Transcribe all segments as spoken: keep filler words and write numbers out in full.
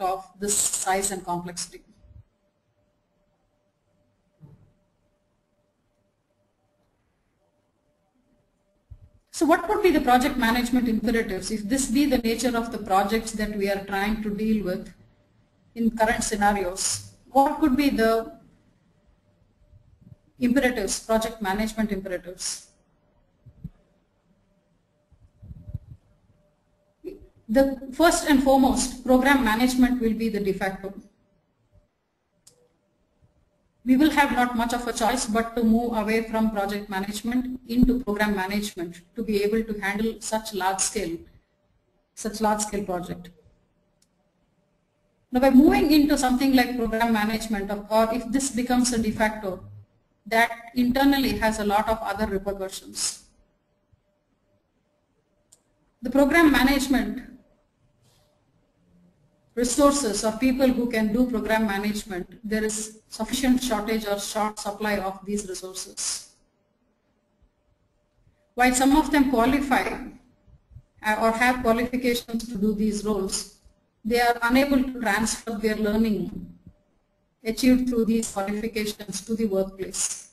output of this size and complexity. So what would be the project management imperatives if this be the nature of the projects that we are trying to deal with in current scenarios? What could be the imperatives, project management imperatives? The first and foremost, program management will be the de facto. We will have not much of a choice but to move away from project management into program management to be able to handle such large scale, such large scale project. Now by moving into something like program management, or if this becomes a de facto, that internally has a lot of other repercussions. The program management resources or people who can do program management, there is sufficient shortage or short supply of these resources. While some of them qualify or have qualifications to do these roles, they are unable to transfer their learning achieved through these qualifications to the workplace.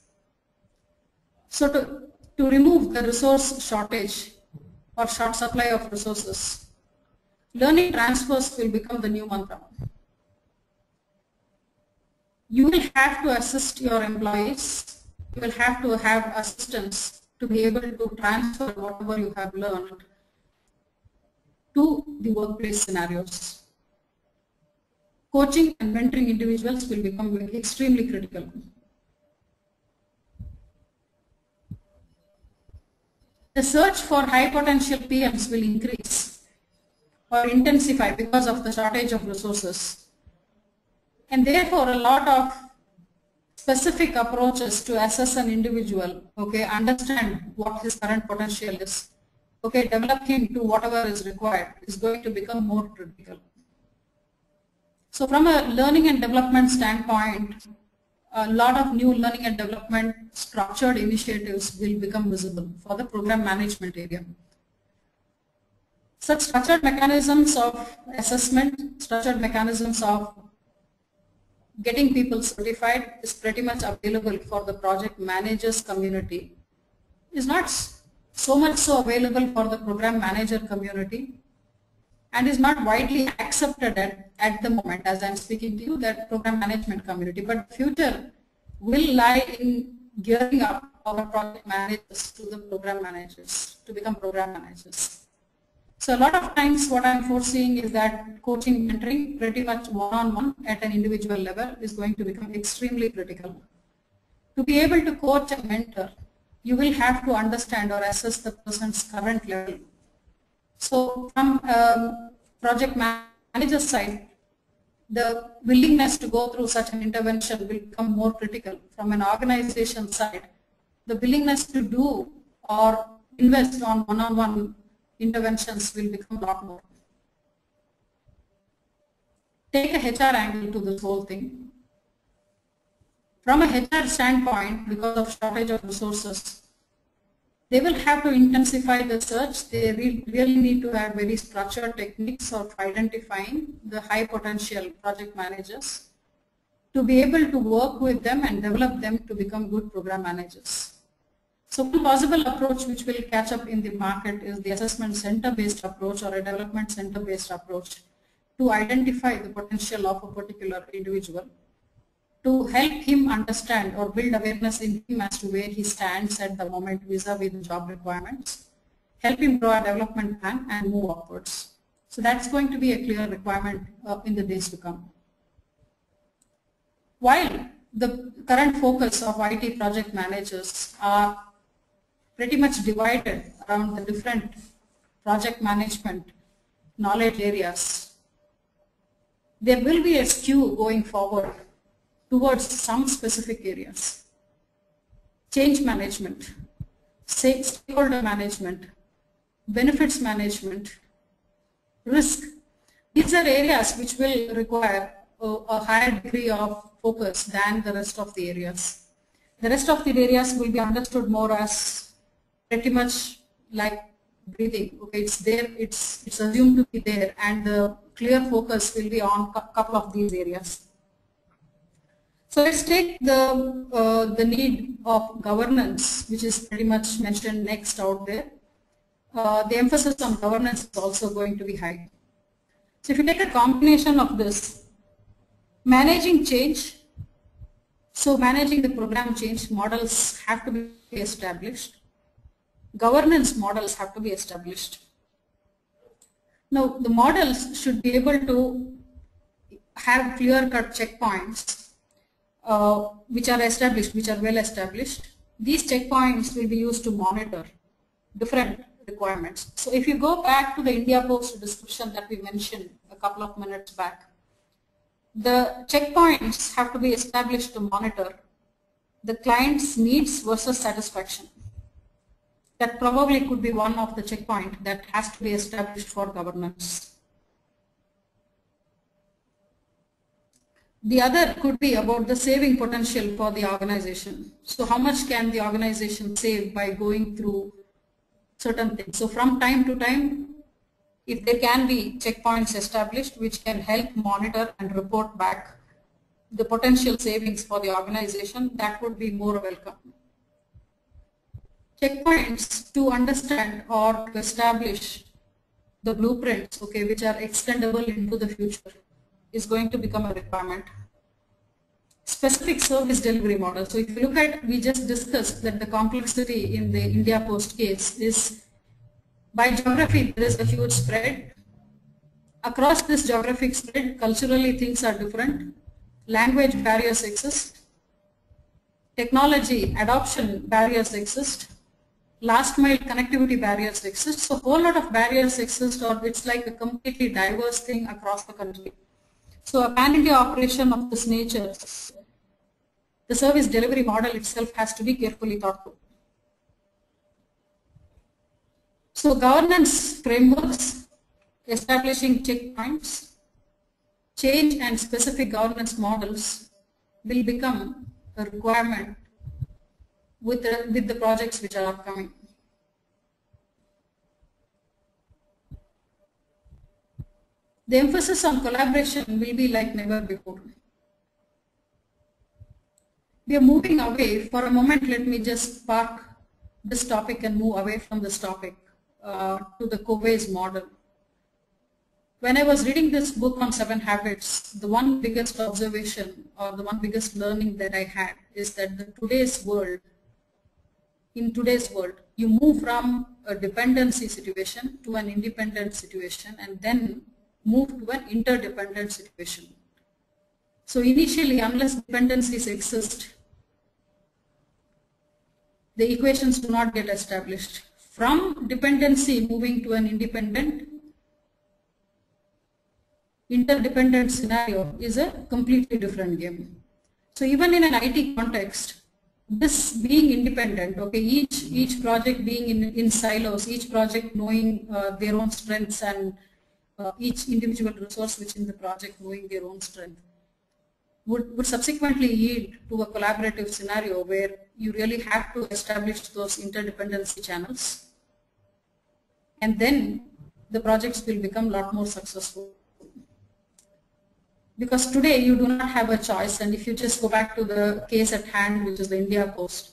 So to, to remove the resource shortage or short supply of resources, learning transfers will become the new mantra. You will have to assist your employees, you will have to have assistance to be able to transfer whatever you have learned to the workplace scenarios. Coaching and mentoring individuals will become extremely critical. The search for high potential P Ms will increase or intensify because of the shortage of resources, and therefore a lot of specific approaches to assess an individual, okay, understand what his current potential is, okay, develop him to whatever is required, is going to become more critical. So from a learning and development standpoint, a lot of new learning and development structured initiatives will become visible for the program management area. Such structured mechanisms of assessment, structured mechanisms of getting people certified is pretty much available for the project managers community. It's not so much so available for the program manager community and is not widely accepted at, at the moment as I'm speaking to you, that program management community. But the future will lie in gearing up our project managers to the program managers, to become program managers. So a lot of times what I'm foreseeing is that coaching, mentoring, pretty much one-on-one at an individual level is going to become extremely critical. To be able to coach and mentor, you will have to understand or assess the person's current level. So from um, project manager's side, the willingness to go through such an intervention will become more critical. From an organization side, the willingness to do or invest on one-on-one interventions will become a lot more. Take a H R angle to this whole thing. From a H R standpoint, because of shortage of resources, they will have to intensify the search. They really need to have very structured techniques of identifying the high potential project managers to be able to work with them and develop them to become good program managers. So one possible approach which will catch up in the market is the assessment center based approach or a development center based approach to identify the potential of a particular individual, to help him understand or build awareness in him as to where he stands at the moment vis-a-vis the job requirements, help him draw a development plan and move upwards. So that's going to be a clear requirement uh, in the days to come. While the current focus of I T project managers are pretty much divided around the different project management knowledge areas, there will be a skew going forward towards some specific areas. Change management, stakeholder management, benefits management, risk. These are areas which will require a, a higher degree of focus than the rest of the areas. The rest of the areas will be understood more as pretty much like breathing. Okay, it's there. It's it's assumed to be there, and the clear focus will be on a couple of these areas. So let's take the uh, the need of governance, which is pretty much mentioned next out there. Uh, the emphasis on governance is also going to be high. So if you take a combination of this, managing change, so managing the program change models have to be established. Governance models have to be established. Now the models should be able to have clear-cut checkpoints uh, which are established, which are well established. These checkpoints will be used to monitor different requirements. So if you go back to the India Post description that we mentioned a couple of minutes back, the checkpoints have to be established to monitor the client's needs versus satisfaction. That probably could be one of the checkpoints that has to be established for governance. The other could be about the saving potential for the organization. So how much can the organization save by going through certain things? So from time to time, if there can be checkpoints established which can help monitor and report back the potential savings for the organization, that would be more welcome. Checkpoints to understand or to establish the blueprints, okay, which are extendable into the future, is going to become a requirement. Specific service delivery model. So if you look at, we just discussed that the complexity in the India Post case is by geography there is a huge spread. Across this geographic spread, culturally things are different, language barriers exist, technology adoption barriers exist, last mile connectivity barriers exist. So a whole lot of barriers exist, or it's like a completely diverse thing across the country. So a pan-India operation of this nature, the service delivery model itself has to be carefully thought through. So governance frameworks, establishing checkpoints, change and specific governance models will become a requirement with the, with the projects which are upcoming. The emphasis on collaboration will be like never before. We are moving away. For a moment, let me just park this topic and move away from this topic uh, to the Covey's model. When I was reading this book on seven habits, the one biggest observation or the one biggest learning that I had is that the today's world, in today's world, you move from a dependency situation to an independent situation and then move to an interdependent situation. So initially, unless dependencies exist, the equations do not get established. From dependency moving to an independent, interdependent scenario is a completely different game. So even in an I T context, this being independent, okay, each, each project being in, in silos, each project knowing uh, their own strengths and Uh, each individual resource within the project knowing their own strength would, would subsequently yield to a collaborative scenario where you really have to establish those interdependency channels, and then the projects will become a lot more successful. Because today you do not have a choice, and if you just go back to the case at hand, which is the India Post,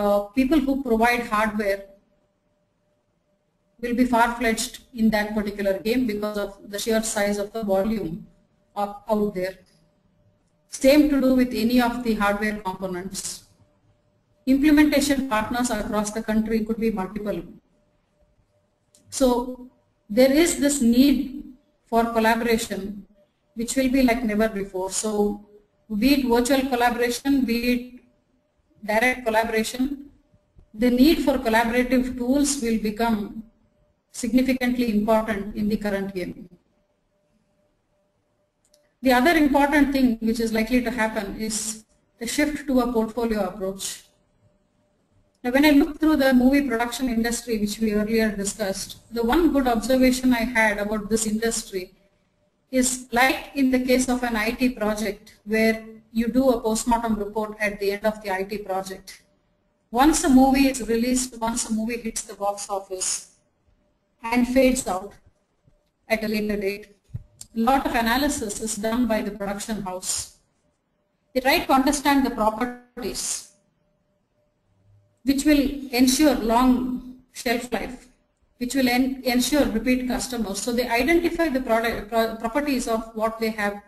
uh, people who provide hardware will be far-fledged in that particular game because of the sheer size of the volume of, out there. Same to do with any of the hardware components. Implementation partners across the country could be multiple. So there is this need for collaboration which will be like never before. So be it virtual collaboration, be it direct collaboration, the need for collaborative tools will become significantly important in the current game. The other important thing which is likely to happen is the shift to a portfolio approach. Now when I look through the movie production industry, which we earlier discussed, the one good observation I had about this industry is like in the case of an I T project where you do a post-mortem report at the end of the I T project. Once a movie is released, once a movie hits the box office, and fades out at a later date, lot of analysis is done by the production house. They try to understand the properties which will ensure long shelf life, which will en ensure repeat customers. So they identify the product, pro properties of what they have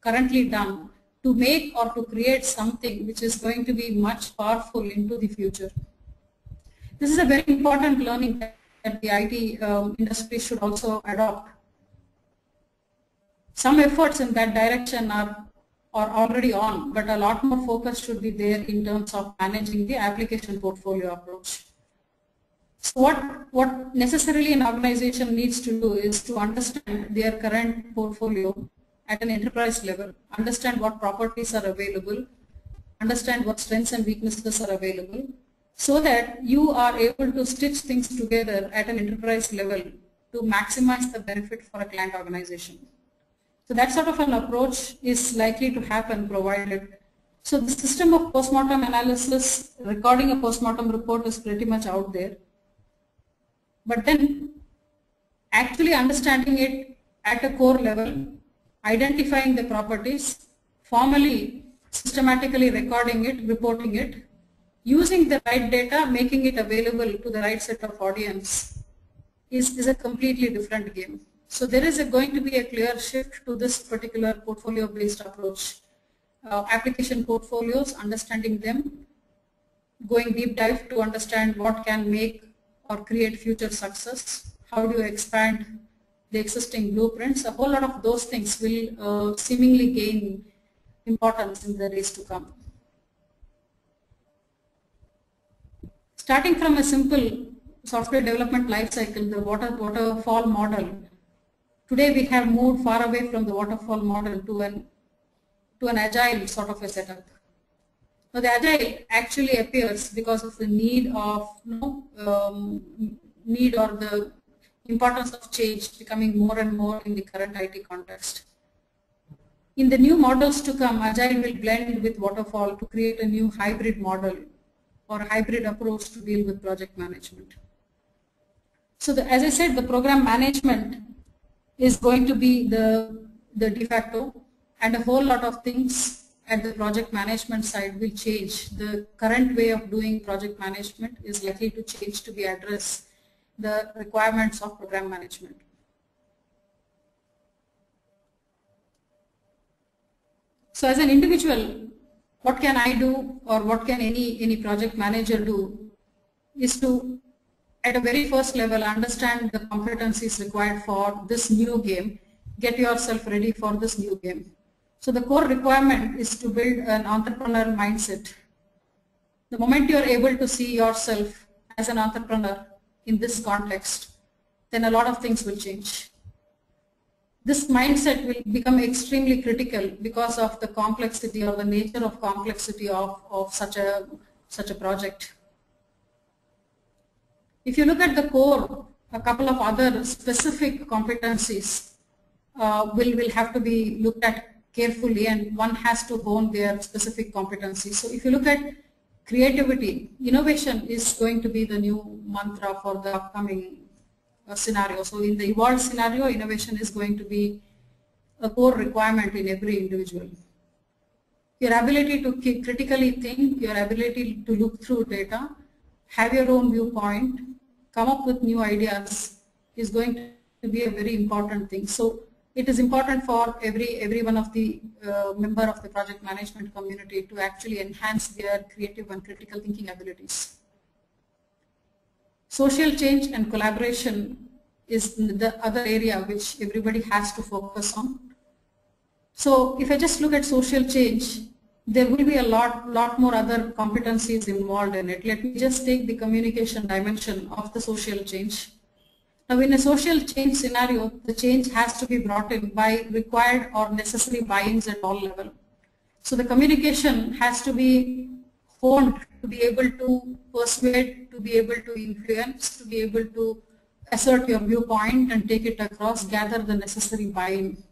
currently done to make or to create something which is going to be much powerful into the future. This is a very important learning that the I T um, industry should also adopt. Some efforts in that direction are, are already on, but a lot more focus should be there in terms of managing the application portfolio approach. So what, what necessarily an organization needs to do is to understand their current portfolio at an enterprise level, understand what properties are available, understand what strengths and weaknesses are available, so that you are able to stitch things together at an enterprise level to maximize the benefit for a client organization. So that sort of an approach is likely to happen provided. So the system of postmortem analysis, recording a postmortem report is pretty much out there. But then actually understanding it at a core level, identifying the properties, formally, systematically recording it, reporting it, using the right data, making it available to the right set of audience is, is a completely different game. So there is a, going to be a clear shift to this particular portfolio-based approach. Uh, application portfolios, understanding them, going deep dive to understand what can make or create future success, how do you expand the existing blueprints, a whole lot of those things will uh, seemingly gain importance in the days to come. Starting from a simple software development life cycle, the water, waterfall model, today we have moved far away from the waterfall model to an, to an agile sort of a setup. Now the agile actually appears because of the need of, you know, um, need or the importance of change becoming more and more in the current I T context. In the new models to come, agile will blend with waterfall to create a new hybrid model or hybrid approach to deal with project management. So the, as I said, the program management is going to be the, the de facto, and a whole lot of things at the project management side will change. The current way of doing project management is likely to change to be addressed the requirements of program management. So as an individual, what can I do or what can any, any project manager do is to, at a very first level, understand the competencies required for this new game, get yourself ready for this new game. So the core requirement is to build an entrepreneurial mindset. The moment you are able to see yourself as an entrepreneur, in this context, then a lot of things will change. This mindset will become extremely critical because of the complexity or the nature of complexity of, of such a, such a project. If you look at the core, a couple of other specific competencies uh, will, will have to be looked at carefully, and one has to hone their specific competencies. So if you look at creativity, innovation is going to be the new mantra for the upcoming uh, scenario. So in the evolved scenario, innovation is going to be a core requirement in every individual. Your ability to critically think, your ability to look through data, have your own viewpoint, come up with new ideas is going to be a very important thing. So it is important for every, every one of the uh, member of the project management community to actually enhance their creative and critical thinking abilities. Social change and collaboration is the other area which everybody has to focus on. So if I just look at social change, there will be a lot, lot more other competencies involved in it. Let me just take the communication dimension of the social change. Now in a social change scenario, the change has to be brought in by required or necessary buy-ins at all levels. So the communication has to be honed to be able to persuade, to be able to influence, to be able to assert your viewpoint and take it across, gather the necessary buy-in.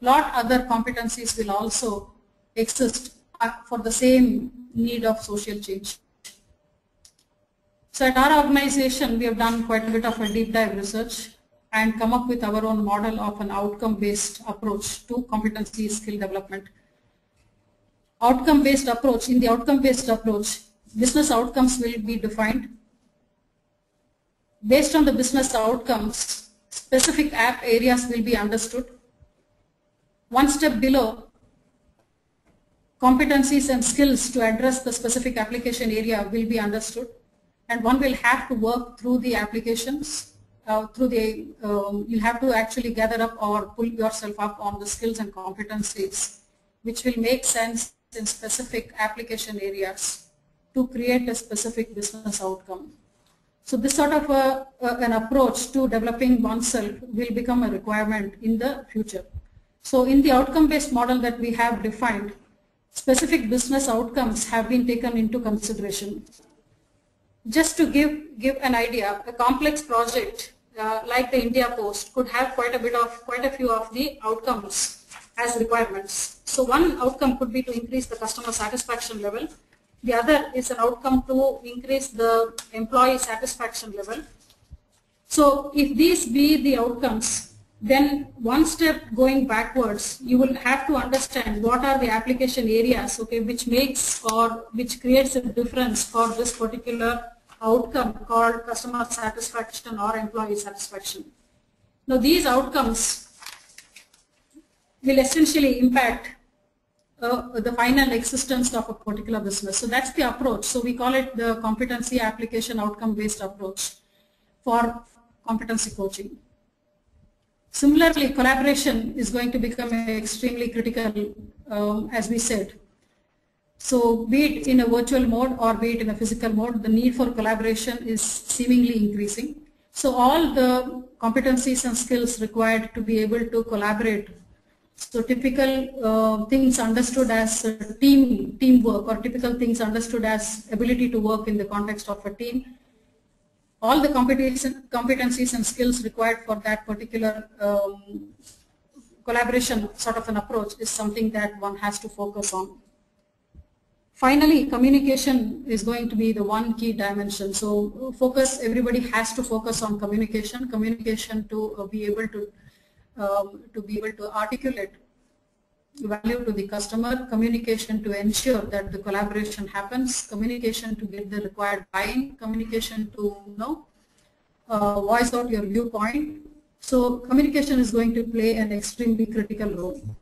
A lot of other competencies will also exist for the same need of social change. So at our organization, we have done quite a bit of a deep dive research and come up with our own model of an outcome-based approach to competency skill development. Outcome-based approach, in the outcome-based approach, business outcomes will be defined. Based on the business outcomes, specific app areas will be understood. One step below, competencies and skills to address the specific application area will be understood, and one will have to work through the applications, uh, through the, um, you'll have to actually gather up or pull yourself up on the skills and competencies which will make sense in specific application areas to create a specific business outcome. So this sort of a, a, an approach to developing oneself will become a requirement in the future. So in the outcome-based model that we have defined, specific business outcomes have been taken into consideration. Just to give, give an idea, a complex project uh, like the India Post could have quite a bit of, quite a few of the outcomes as requirements. So one outcome could be to increase the customer satisfaction level. The other is an outcome to increase the employee satisfaction level. So if these be the outcomes, then one step going backwards, you will have to understand what are the application areas, okay, which makes or which creates a difference for this particular outcome called customer satisfaction or employee satisfaction. Now these outcomes will essentially impact uh, the final existence of a particular business. So that's the approach. So we call it the competency application outcome-based approach for competency coaching. Similarly, collaboration is going to become extremely critical, um, as we said. So be it in a virtual mode or be it in a physical mode, the need for collaboration is seemingly increasing. So all the competencies and skills required to be able to collaborate, so typical uh, things understood as team, teamwork or typical things understood as ability to work in the context of a team, all the competencies and skills required for that particular um, collaboration sort of an approach is something that one has to focus on. Finally, communication is going to be the one key dimension. So focus, everybody has to focus on communication, communication to uh, be able to, um, to be able to articulate value to the customer, communication to ensure that the collaboration happens, communication to get the required buy-in, communication to you know, uh, voice out your viewpoint. So communication is going to play an extremely critical role.